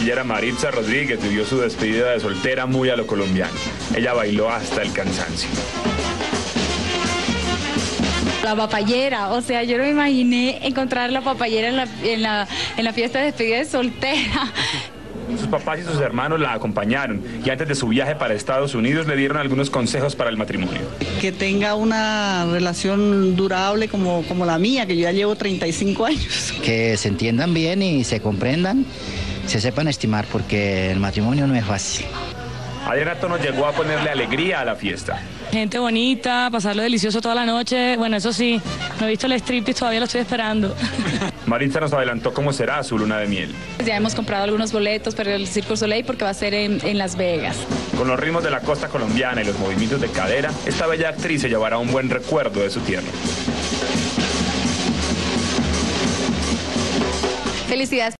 artillera Maritza Rodríguez vivió su despedida de soltera muy a lo colombiano. Ella bailó hasta el cansancio. La papayera, o sea, yo no me imaginé encontrar la papayera en la fiesta de despedida de soltera. Sus papás y sus hermanos la acompañaron y antes de su viaje para Estados Unidos le dieron algunos consejos para el matrimonio. Que tenga una relación durable como la mía, que yo ya llevo 35 años. Que se entiendan bien y se comprendan, se sepan estimar, porque el matrimonio no es fácil. Adriana Tono llegó a ponerle alegría a la fiesta. Gente bonita, pasarlo delicioso toda la noche. Bueno, eso sí, no he visto el striptease, todavía lo estoy esperando. Maritza nos adelantó cómo será su luna de miel. Ya hemos comprado algunos boletos para el Circo Soleil porque va a ser en Las Vegas. Con los ritmos de la costa colombiana y los movimientos de cadera, esta bella actriz se llevará un buen recuerdo de su tierra. Felicidades.